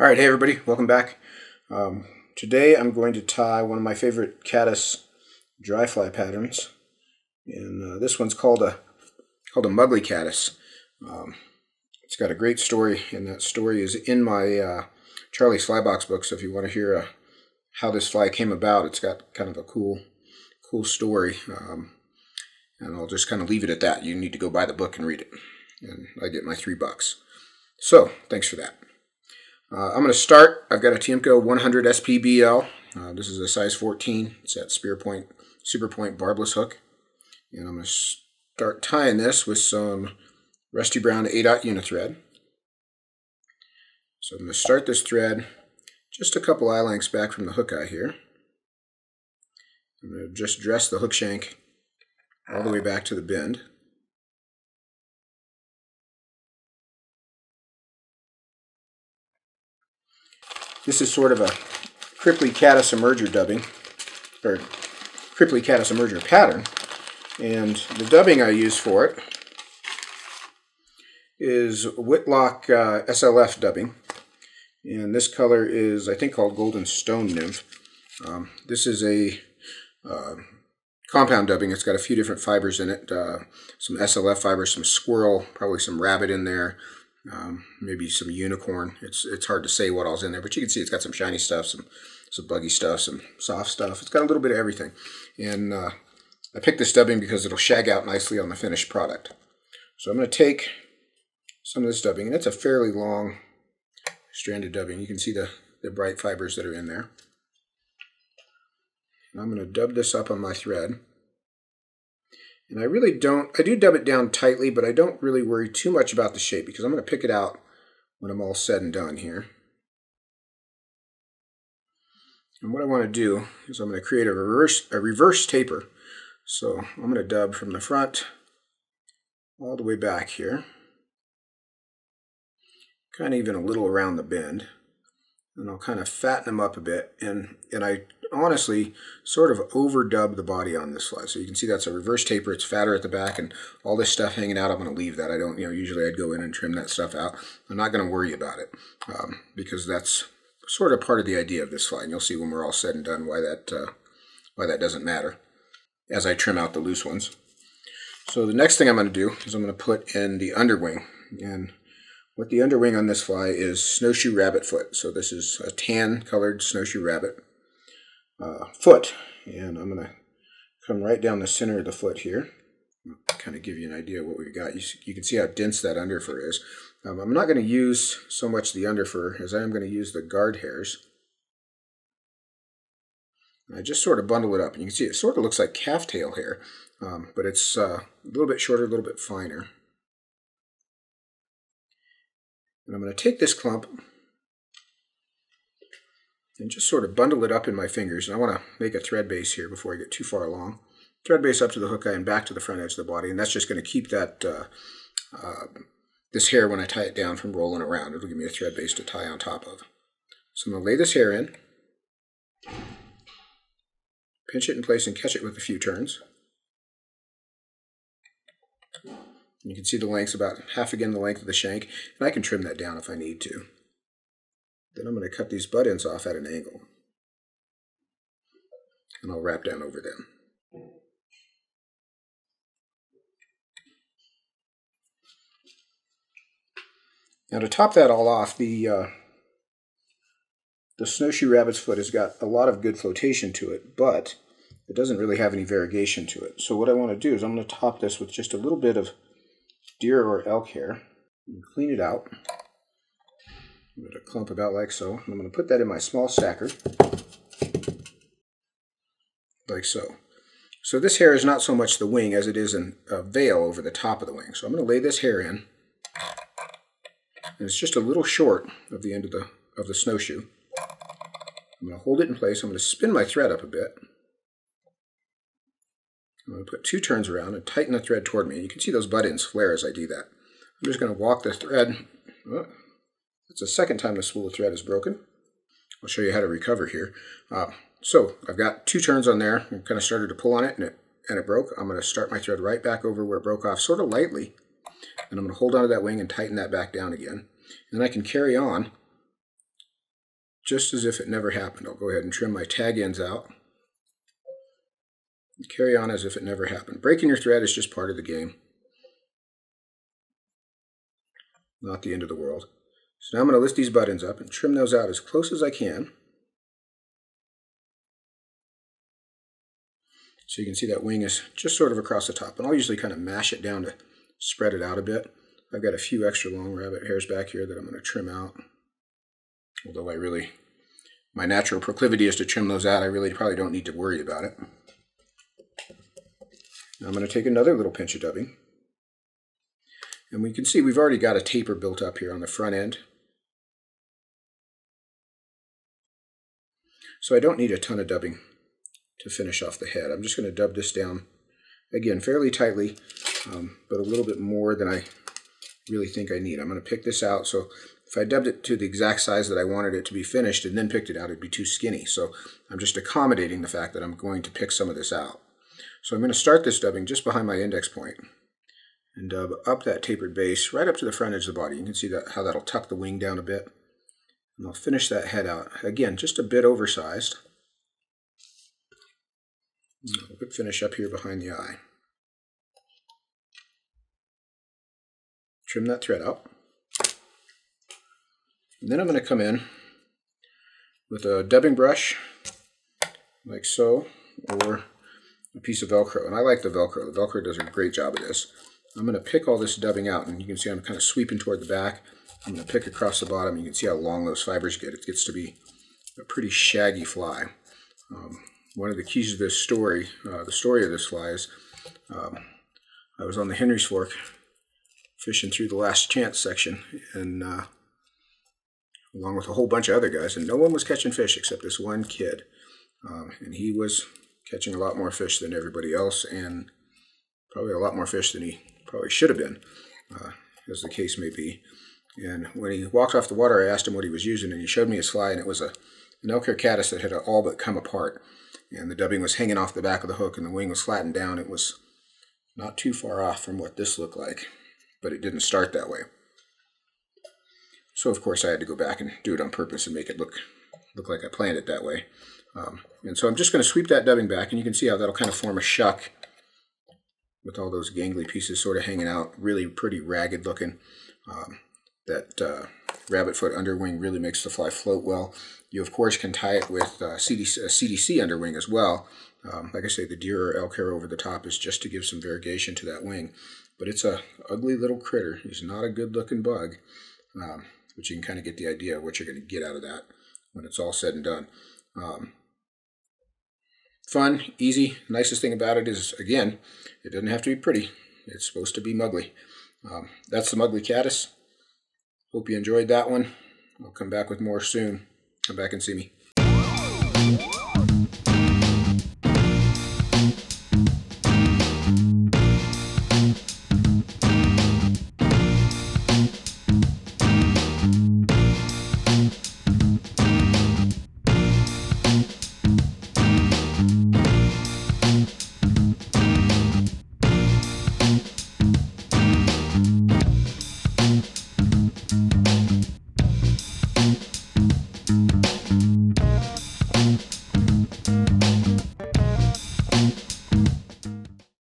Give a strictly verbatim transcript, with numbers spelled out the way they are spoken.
All right, hey everybody, welcome back. Um, today I'm going to tie one of my favorite caddis dry fly patterns, and uh, this one's called a called a Mugly Caddis. Um, it's got a great story, and that story is in my uh, Charlie's Flybox book. So if you want to hear uh, how this fly came about, it's got kind of a cool, cool story, um, and I'll just kind of leave it at that. You need to go buy the book and read it, and I get my three bucks. So thanks for that. Uh, I'm going to start. I've got a Tiemco one hundred S P B L. Uh, this is a size fourteen. It's that spear point, super point barbless hook. And I'm going to start tying this with some rusty brown eight aught unithread. So I'm going to start this thread just a couple eye lengths back from the hook eye here. I'm going to just dress the hook shank all the way back to the bend. This is sort of a Mugly Caddis emerger dubbing, or Mugly Caddis emerger pattern, and the dubbing I use for it is Whitlock uh, S L F dubbing, and this color is, I think, called Golden Stone Nymph. Um, this is a uh, compound dubbing. It's got a few different fibers in it, uh, some S L F fibers, some squirrel, probably some rabbit in there. Um, maybe some unicorn. It's it's hard to say what all's in there, but you can see it's got some shiny stuff, some some buggy stuff, some soft stuff. It's got a little bit of everything. And uh, I picked this dubbing because it'll shag out nicely on the finished product. So I'm going to take some of this dubbing, and it's a fairly long strand of dubbing. You can see the, the bright fibers that are in there. And I'm going to dub this up on my thread. And I really don't, I do dub it down tightly, but I don't really worry too much about the shape because I'm going to pick it out when I'm all said and done here. And what I want to do is I'm going to create a reverse, a reverse taper. So I'm going to dub from the front all the way back here. Kind of even a little around the bend. And I'll kind of fatten them up a bit, and, and I honestly sort of overdub the body on this fly. So you can see that's a reverse taper. It's fatter at the back, and all this stuff hanging out, I'm going to leave that. I don't, you know, usually I'd go in and trim that stuff out. I'm not going to worry about it um, because that's sort of part of the idea of this fly, and you'll see when we're all said and done why that, uh, why that doesn't matter as I trim out the loose ones. So the next thing I'm going to do is I'm going to put in the underwing, and what the underwing on this fly is snowshoe rabbit foot. So this is a tan colored snowshoe rabbit uh, foot, and I'm going to come right down the center of the foot here. I'll kind of give you an idea of what we've got. You, you can see how dense that under fur is. Um, I'm not going to use so much the under fur as I am going to use the guard hairs. And I just sort of bundle it up, and you can see it sort of looks like calf tail hair, um, but it's uh, a little bit shorter, a little bit finer. And I'm going to take this clump and just sort of bundle it up in my fingers. And I want to make a thread base here before I get too far along. Thread base up to the hook eye and back to the front edge of the body. And that's just going to keep that uh, uh, this hair, when I tie it down, from rolling around. It'll give me a thread base to tie on top of. So I'm going to lay this hair in, pinch it in place, and catch it with a few turns. You can see the length's about half again the length of the shank, and I can trim that down if I need to. Then I'm going to cut these butt ends off at an angle, and I'll wrap down over them. Now to top that all off, the uh, the snowshoe rabbit's foot has got a lot of good flotation to it, but it doesn't really have any variegation to it. So what I want to do is I'm going to top this with just a little bit of deer or elk hair and clean it out. I'm going to clump about like so. And I'm going to put that in my small stacker like so. So this hair is not so much the wing as it is an, a veil over the top of the wing. So I'm going to lay this hair in, and it's just a little short of the end of the of the snowshoe. I'm going to hold it in place. I'm going to spin my thread up a bit. I'm going to put two turns around and tighten the thread toward me. You can see those butt ends flare as I do that. I'm just going to walk the thread. Oh, that's the second time the spool of thread is broken. I'll show you how to recover here. Uh, so I've got two turns on there. I kind of started to pull on it and, it and it broke. I'm going to start my thread right back over where it broke off, sort of lightly. And I'm going to hold onto that wing and tighten that back down again. And then I can carry on just as if it never happened. I'll go ahead and trim my tag ends out. And carry on as if it never happened. Breaking your thread is just part of the game. Not the end of the world. So now I'm going to lift these buttons up and trim those out as close as I can. So you can see that wing is just sort of across the top. And I'll usually kind of mash it down to spread it out a bit. I've got a few extra long rabbit hairs back here that I'm going to trim out. Although I really, my natural proclivity is to trim those out. I really probably don't need to worry about it. Now I'm going to take another little pinch of dubbing. And we can see we've already got a taper built up here on the front end. So I don't need a ton of dubbing to finish off the head. I'm just going to dub this down, again, fairly tightly, um, but a little bit more than I really think I need. I'm going to pick this out. So if I dubbed it to the exact size that I wanted it to be finished and then picked it out, it'd be too skinny. So I'm just accommodating the fact that I'm going to pick some of this out. So I'm going to start this dubbing just behind my index point and dub up that tapered base right up to the front edge of the body. You can see that how that'll tuck the wing down a bit. And I'll finish that head out. Again, just a bit oversized. A quick finish up here behind the eye. Trim that thread out. And then I'm going to come in with a dubbing brush, like so, or a piece of Velcro. And I like the Velcro. The Velcro does a great job of this. I'm going to pick all this dubbing out, and you can see I'm kind of sweeping toward the back. I'm going to pick across the bottom. You can see how long those fibers get. It gets to be a pretty shaggy fly. Um, one of the keys to this story, uh, the story of this fly is um, I was on the Henry's Fork fishing through the Last Chance section, and uh, along with a whole bunch of other guys, and no one was catching fish except this one kid. Um, and he was catching a lot more fish than everybody else, and probably a lot more fish than he probably should have been, uh, as the case may be. And when he walked off the water, I asked him what he was using, and he showed me his fly, and it was a, an Elk hair caddis that had all but come apart. And the dubbing was hanging off the back of the hook, and the wing was flattened down. It was not too far off from what this looked like, but it didn't start that way. So, of course, I had to go back and do it on purpose and make it look, look like I planned it that way. Um, and so I'm just going to sweep that dubbing back, and you can see how that'll kind of form a shuck with all those gangly pieces sort of hanging out, really pretty ragged looking. Um, that uh, rabbit foot underwing really makes the fly float well. You, of course, can tie it with uh, C D C, uh, C D C underwing as well. Um, like I say, the deer or elk hair over the top is just to give some variegation to that wing. But it's a ugly little critter. He's not a good-looking bug, um, but you can kind of get the idea of what you're going to get out of that when it's all said and done. Um, Fun, easy. Nicest thing about it is, again, it doesn't have to be pretty. It's supposed to be mugly. Um, that's the Mugly Caddis. Hope you enjoyed that one. I'll come back with more soon. Come back and see me.